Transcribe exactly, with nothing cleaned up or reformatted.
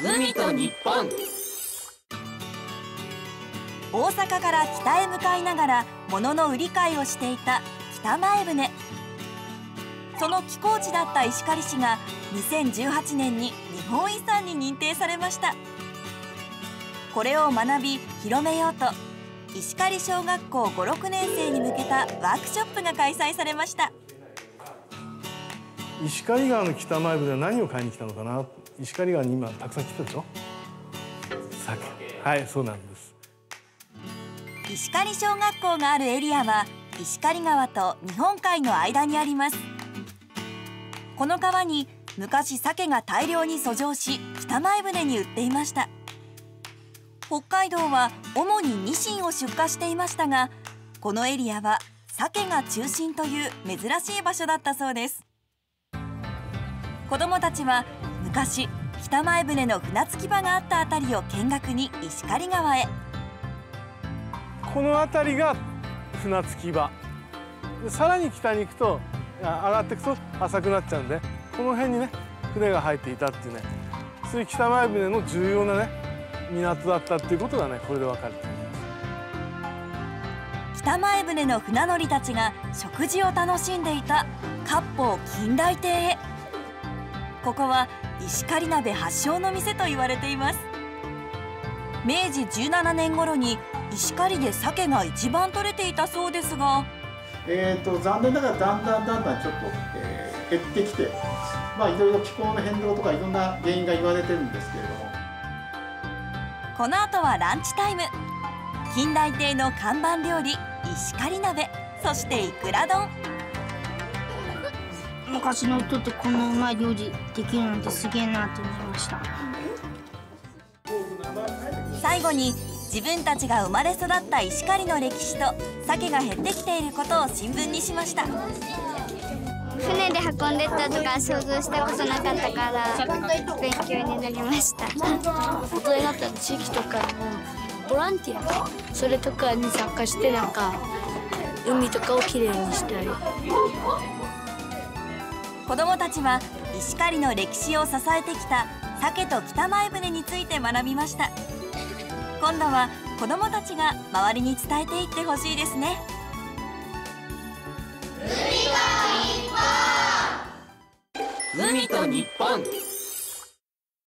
海と日本。大阪から北へ向かいながら物の売り買いをしていた北前船、その寄港地だった石狩市がにせんじゅうはちねんに日本遺産に認定されました。これを学び広めようと石狩小学校ご、ろくねんせいに向けたワークショップが開催されました。石狩川の北前船は何を買いに来たのかな。石狩川に今たくさん来てるでしょ。はい、そうなんです。石狩小学校があるエリアは石狩川と日本海の間にあります。この川に昔鮭が大量に遡上し北前船に売っていました。北海道は主にニシンを出荷していましたが、このエリアは鮭が中心という珍しい場所だったそうです。子どもたちは昔北前船の船着き場があった辺りを見学に石狩川へ。この辺りが船着き場、さらに北に行くと上がっていくと浅くなっちゃうんで、この辺にね船が入っていたっていうね、そういう北前船の重要なね港だったっていうことがねこれで分かると思います。北前船の船乗りたちが食事を楽しんでいた割烹近来亭へ。ここは石狩鍋発祥の店と言われています。めいじじゅうななねん頃に石狩で鮭が一番取れていたそうですが、えーと残念ながらだんだんだんだんちょっと、えー、減ってきて、まあいろいろ気候の変動とかいろんな原因が言われてるんですけれども。この後はランチタイム。近来亭の看板料理石狩鍋、そしていくら丼。昔の人ってこんなうまい料理できるなんてすげえなと思いました。最後に自分たちが生まれ育った石狩の歴史と鮭が減ってきていることを新聞にしました。船で運んでったとか想像したことなかったから勉強になりました。大人になった地域とかのボランティア、それとかに参加してなんか海とかをきれいにしたり。子どもたちは石狩の歴史を支えてきた鮭と北前船について学びました。今度は子どもたちが周りに伝えていってほしいですね。海と日本。海と日本。